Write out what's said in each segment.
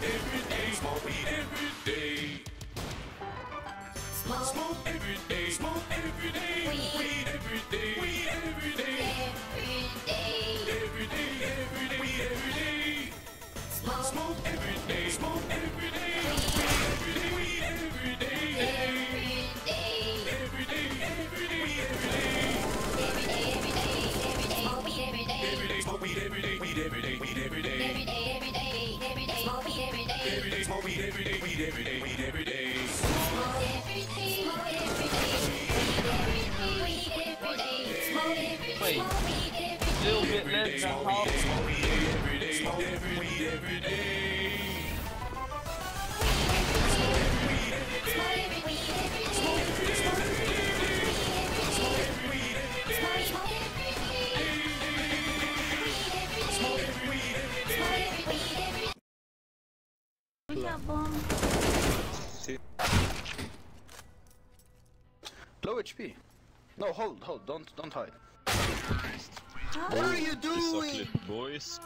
Smoke every day, smoke weed every day. Smoke every day, smoke every day. Weed every day, weed every day. Every day, every day, weed every day. Smoke every day, smoke every day. Weed every day, weed every day. Every day, every day, weed every day. Every day, every day, every day. Smoke weed every day. Every day, smoke weed every day. Weed every day, weed every day. Every day, every day, every day. Smoke weed every day. Every day, smoke weed every day. Weed every day, weed every day. Smoke every day, smoke every day. Weed every day, smoke every day. Smoke weed every day. Little bit less than half. Smoke weed every day, smoke weed every day. Smoke every weed every day. Smoke every day, smoke every day. Smoke every weed every day. Smoke every day. Smoke every weed every day. Smoke every weed every day. We got bomb. Low HP. No, hold, don't hide. What are you doing? You suck, boys.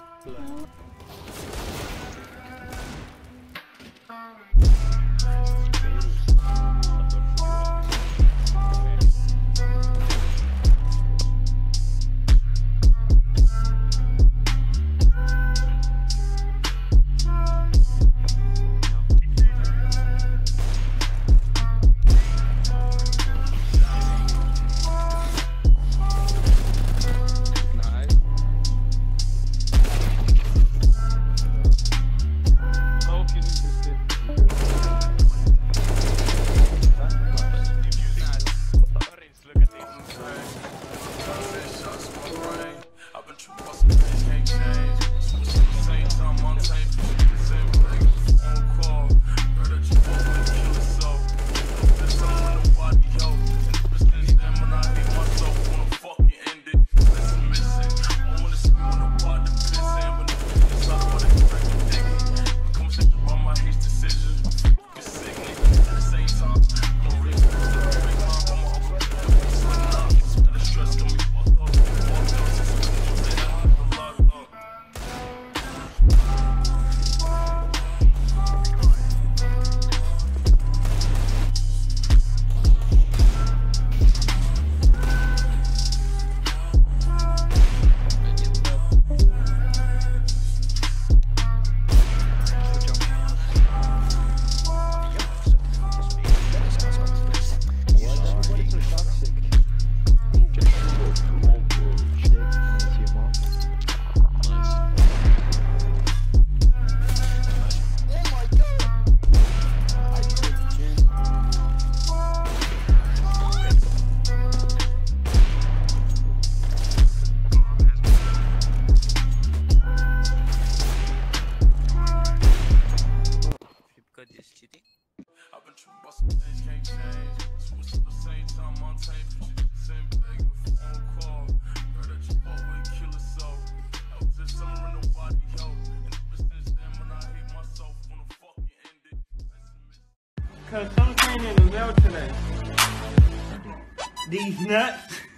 Cause I'm training in the mail today. These nuts.